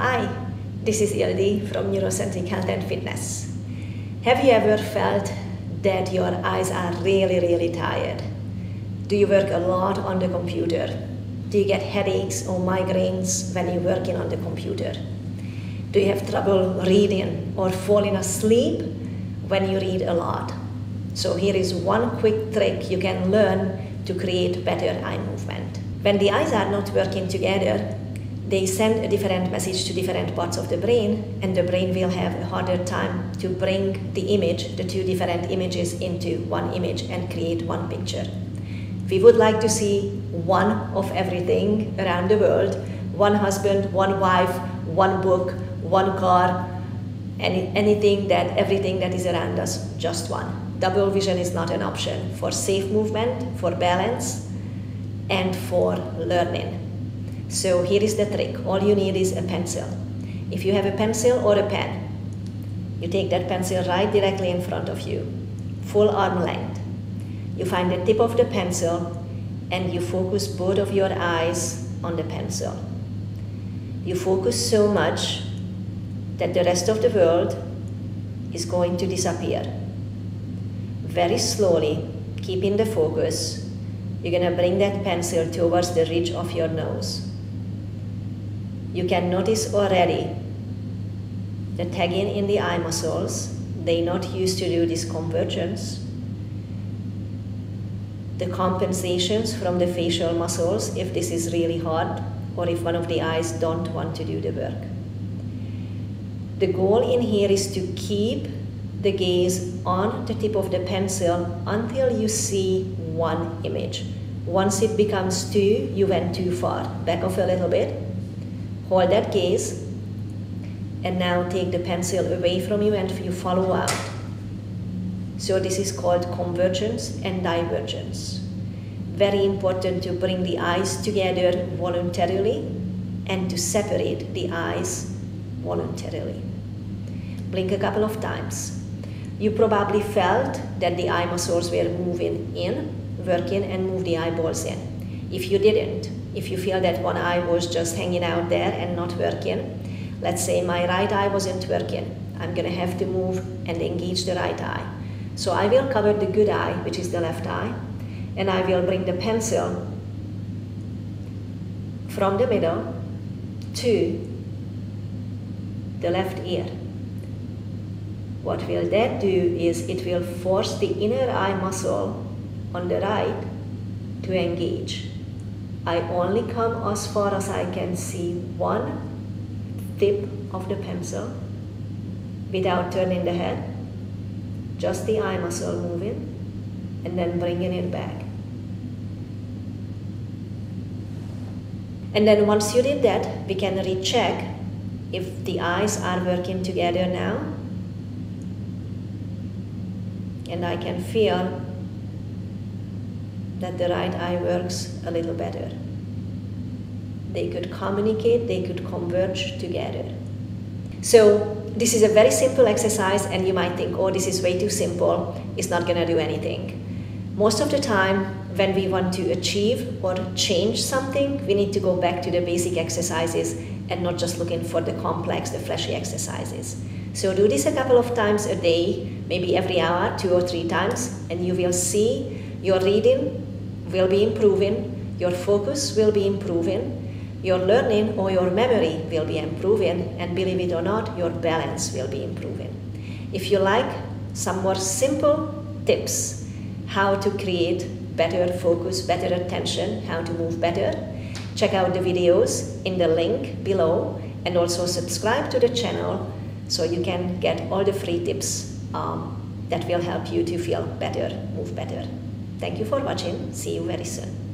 Hi, this is Ildi from NeuroCentric Health and Fitness. Have you ever felt that your eyes are really tired? Do you work a lot on the computer? Do you get headaches or migraines when you're working on the computer? Do you have trouble reading or falling asleep when you read a lot? So here is one quick trick you can learn to create better eye movement. When the eyes are not working together, they send a different message to different parts of the brain, and the brain will have a harder time to bring the image, the two different images, into one image and create one picture. We would like to see one of everything around the world: one husband, one wife, one book, one car, everything that is around us, just one. Double vision is not an option for safe movement, for balance, and for learning. So here is the trick. All you need is a pencil. If you have a pencil or a pen, you take that pencil right directly in front of you, full arm length. You find the tip of the pencil and you focus both of your eyes on the pencil. You focus so much that the rest of the world is going to disappear. Very slowly, keeping the focus, you're gonna bring that pencil towards the ridge of your nose. You can notice already the tagging in the eye muscles. They're not used to do this convergence. The compensations from the facial muscles, if this is really hard or if one of the eyes don't want to do the work. The goal in here is to keep the gaze on the tip of the pencil until you see one image. Once it becomes two, you went too far. Back off a little bit, hold that gaze, and now take the pencil away from you and you follow out. So this is called convergence and divergence. Very important to bring the eyes together voluntarily and to separate the eyes voluntarily. Blink a couple of times. You probably felt that the eye muscles were moving in, working, and move the eyeballs in. If you didn't, if you feel that one eye was just hanging out there and not working, let's say my right eye wasn't working, I'm gonna have to move and engage the right eye. So I will cover the good eye, which is the left eye, and I will bring the pencil from the middle to the left ear. What will that do is it will force the inner eye muscle on the right to engage. I only come as far as I can see one tip of the pencil without turning the head, just the eye muscle moving and then bringing it back. And then once you did that, we can recheck if the eyes are working together now. And I can feel that the right eye works a little better. They could communicate, they could converge together. So this is a very simple exercise, and you might think, oh, this is way too simple, it's not gonna do anything. Most of the time, when we want to achieve or change something, we need to go back to the basic exercises and not just looking for the complex, the flashy exercises. So do this a couple of times a day, maybe every hour, 2 or 3 times, and you will see your reading will be improving, your focus will be improving, your learning or your memory will be improving, and believe it or not, your balance will be improving. If you like some more simple tips, how to create better focus, better attention, how to move better, check out the videos in the link below, and also subscribe to the channel so you can get all the free tips that will help you to feel better, move better. Thank you for watching. See you very soon.